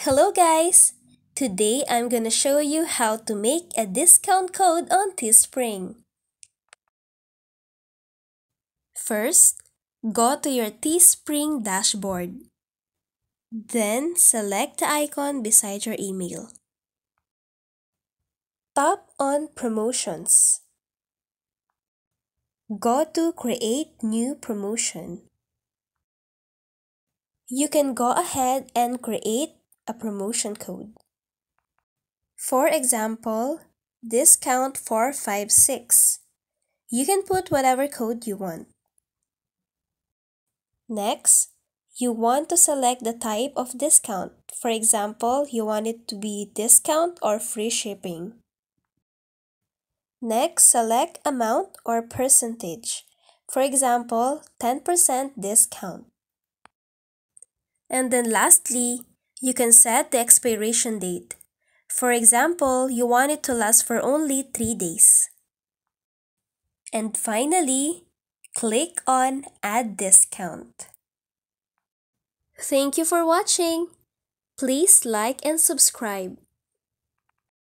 Hello guys! Today I'm gonna show you how to make a discount code on Teespring. First, go to your Teespring dashboard. Then select the icon beside your email. Tap on Promotions. Go to Create New Promotion. You can go ahead and create a promotion code. For example, discount 456. You can put whatever code you want. Next, you want to select the type of discount. For example, you want it to be discount or free shipping. Next, select amount or percentage. For example, 10% discount. And then lastly, you can set the expiration date. For example, you want it to last for only 3 days. And finally, click on Add Discount. Thank you for watching. Please like and subscribe.